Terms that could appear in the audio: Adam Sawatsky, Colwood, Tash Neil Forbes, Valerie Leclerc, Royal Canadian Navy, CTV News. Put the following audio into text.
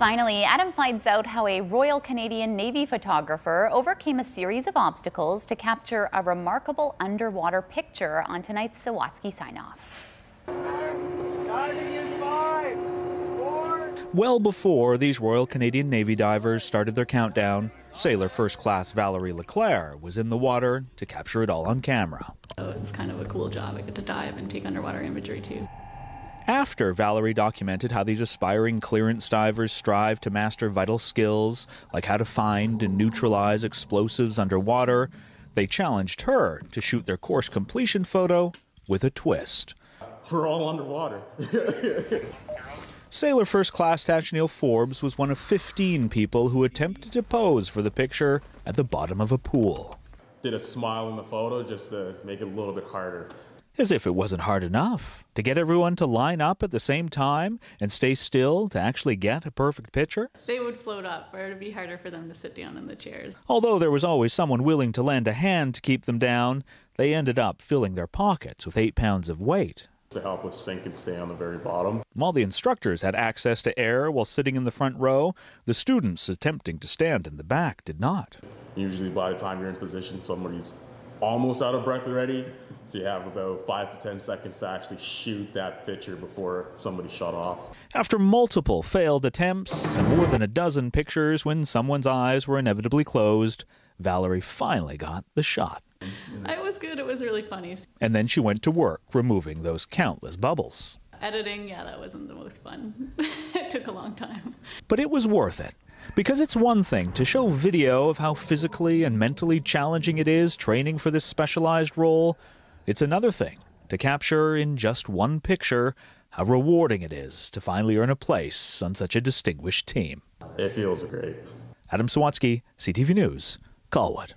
Finally, Adam finds out how a Royal Canadian Navy photographer overcame a series of obstacles to capture a remarkable underwater picture on tonight's Sawatsky sign-off. Well before these Royal Canadian Navy divers started their countdown, sailor first class Valerie Leclerc was in the water to capture it all on camera. So it's kind of a cool job. I get to dive and take underwater imagery too. After Valerie documented how these aspiring clearance divers strive to master vital skills, like how to find and neutralize explosives underwater, they challenged her to shoot their course completion photo with a twist. We're all underwater. Sailor First Class Tash Neil Forbes was one of 15 people who attempted to pose for the picture at the bottom of a pool. Did a smile in the photo just to make it a little bit harder. As if it wasn't hard enough to get everyone to line up at the same time and stay still to actually get a perfect picture. They would float up, or it would be harder for them to sit down in the chairs. Although there was always someone willing to lend a hand to keep them down, they ended up filling their pockets with 8 pounds of weight. To help us sink and stay on the very bottom. While the instructors had access to air while sitting in the front row, the students attempting to stand in the back did not. Usually by the time you're in position, somebody's almost out of breath already, so you have about 5 to 10 seconds to actually shoot that picture before somebody shut off. After multiple failed attempts and more than a dozen pictures when someone's eyes were inevitably closed, Valerie finally got the shot. It was good, it was really funny. And then she went to work removing those countless bubbles. Editing, yeah, that wasn't the most fun. It took a long time. But it was worth it. Because it's one thing to show video of how physically and mentally challenging it is training for this specialized role. It's another thing to capture in just one picture how rewarding it is to finally earn a place on such a distinguished team. It feels great. Adam Sawatsky, CTV News, Colwood.